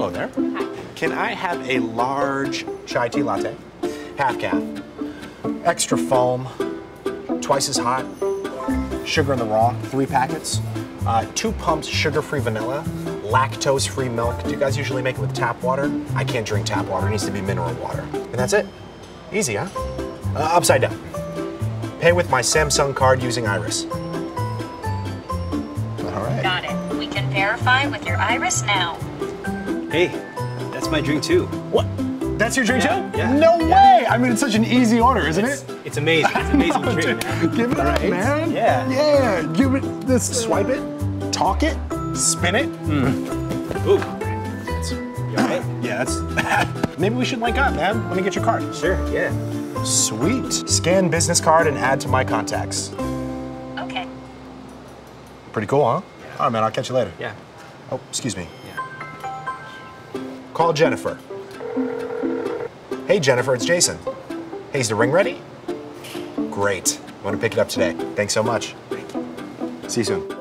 Hello there. Hi. Can I have a large chai tea latte? Half calf. Extra foam. Twice as hot. Sugar in the raw. 3 packets. 2 pumps sugar-free vanilla. Lactose-free milk. Do you guys usually make it with tap water? I can't drink tap water. It needs to be mineral water. And that's it. Easy, huh? Upside down. Pay with my Samsung card using Iris. All right. Got it. We can verify with your Iris now. Hey, that's my drink too. What? That's your drink too? Yeah. No way! I mean, it's such an easy order, isn't it? It's amazing. It's an amazing drink, man. Give it up, man. Yeah. Yeah. Give it. This. Swipe it. Talk it. Spin it. Mm. Ooh. That's, you all right? Yeah, that's... Maybe we should link up, man. Let me get your card. Sure, yeah. Sweet. Scan business card and add to my contacts. Okay. Pretty cool, huh? Yeah. All right, man, I'll catch you later. Yeah. Oh, excuse me. Yeah. Call Jennifer. Hey, Jennifer, it's Jason. Hey, is the ring ready? Great. I want to pick it up today. Thanks so much. See you soon.